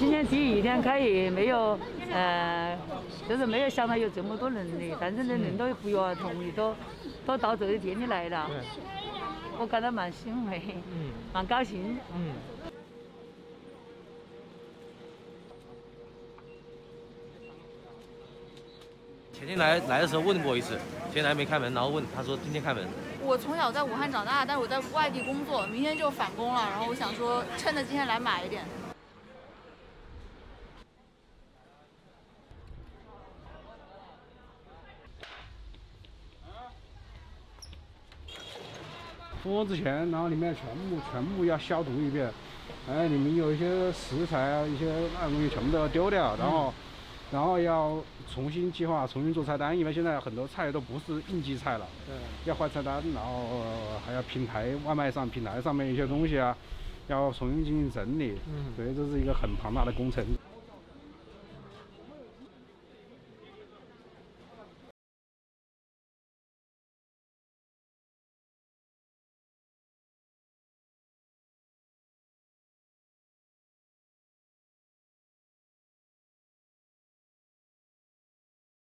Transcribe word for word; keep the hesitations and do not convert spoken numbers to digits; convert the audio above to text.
今年第一天开业，没有呃，就是没有想到有这么多人的，但是呢，人都不约而同的都都到这个店里来了，我感到蛮欣慰，嗯、蛮高兴。嗯。前天来来的时候问过一次，前天来没开门，然后问他说今天开门。我从小在武汉长大，但是我在外地工作，明天就返工了，然后我想说趁着今天来买一点。 复工之前，然后里面全部全部要消毒一遍，哎，里面有一些食材啊，一些那东西全部都要丢掉，然后，然后要重新计划，重新做菜单，因为现在很多菜都不是应季菜了，对，要换菜单，然后还要平台外卖上平台上面一些东西啊，要重新进行整理，嗯，所以这是一个很庞大的工程。